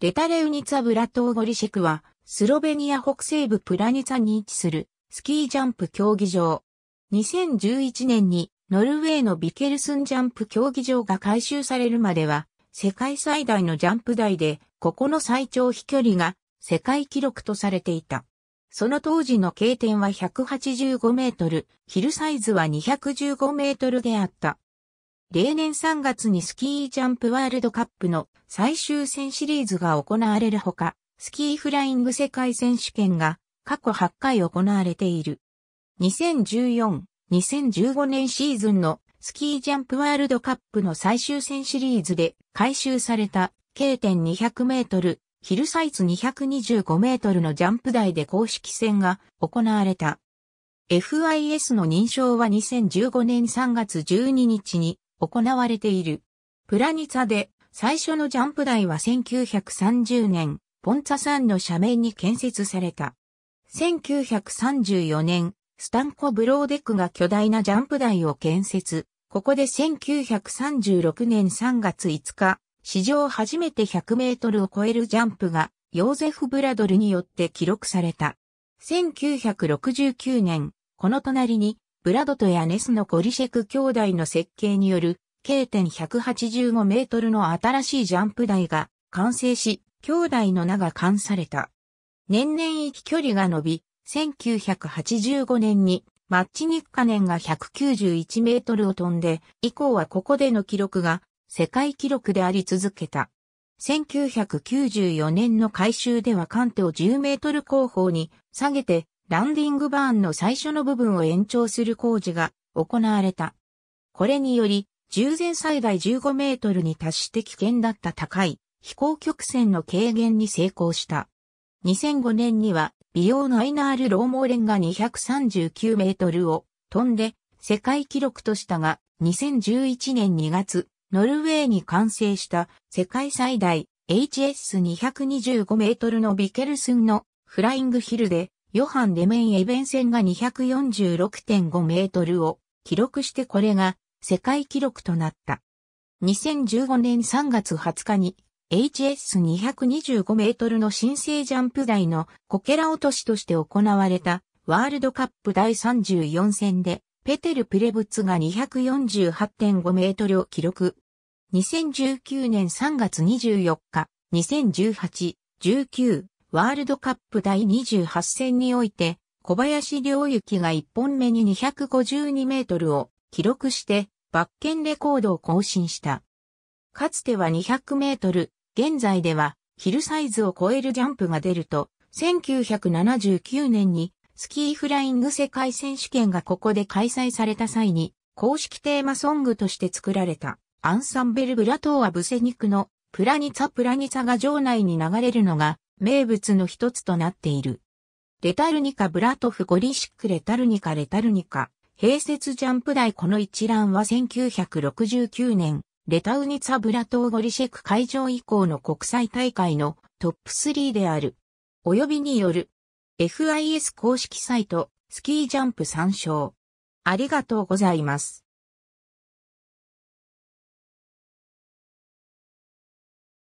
レタレウニツァ・ブラトー・ゴリシェクは、スロベニア北西部プラニツァに位置する、スキージャンプ競技場。2011年に、ノルウェーのビケルスンジャンプ競技場が改修されるまでは、世界最大のジャンプ台で、ここの最長飛距離が、世界記録とされていた。その当時の K 点は185メートル、ヒルサイズは215メートルであった。例年3月にスキージャンプワールドカップの最終戦シリーズが行われるほか、スキーフライング世界選手権が過去8回行われている。2014、2015年シーズンのスキージャンプワールドカップの最終戦シリーズで改修された K 点200メートル、ヒルサイズ225メートルのジャンプ台で公式戦が行われた。FIS の認証は2015年3月12日に行われている。プラニツァで最初のジャンプ台は1930年、ポンツァ山の斜面に建設された。1934年、スタンコ・ブローデックが巨大なジャンプ台を建設。ここで1936年3月5日、史上初めて100メートルを超えるジャンプがヨーゼフ・ブラドルによって記録された。1969年、この隣に、ブラドとヤネスのゴリシェク兄弟の設計による K 点185メートルの新しいジャンプ台が完成し、兄弟の名が冠された。年々行き距離が伸び、1985年にマッチニッカネンが191メートルを飛んで、以降はここでの記録が世界記録であり続けた。1994年の改修ではカンテを10メートル後方に下げて、ランディングバーンの最初の部分を延長する工事が行われた。これにより、従前最大15メートルに達して危険だった高い飛行曲線の軽減に成功した。2005年には、ビヨーン・アイナール・ローモーレンが239メートルを飛んで世界記録としたが、2011年2月、ノルウェーに完成した世界最大 HS225 メートルのビケルスンのフライングヒルで、ヨハン・デメン・エベンセンが 246.5 メートルを記録してこれが世界記録となった。2015年3月20日に HS225 メートルの新生ジャンプ台のこけら落としとして行われたワールドカップ第34戦でペテル・プレブツが 248.5 メートルを記録。2019年3月24日、2018、19、ワールドカップ第28戦において、小林陵侑が1本目に252メートルを記録して、バッケンレコードを更新した。かつては200メートル、現在ではヒルサイズを超えるジャンプが出ると、1979年にスキーフライング世界選手権がここで開催された際に、公式テーマソングとして作られた、アンサンベル・ブラトー・ア・ブセニクのプラニツァ・プラニツァが場内に流れるのが、名物の一つとなっている。レタルニカ・ブラトフ・ゴリシック・レタルニカ・レタルニカ。併設ジャンプ台この一覧は1969年、レタウニツァ・ブラトー・ゴリシェク会場以降の国際大会のトップ3である。及びによる。FIS 公式サイト、スキージャンプ参照。ありがとうございます。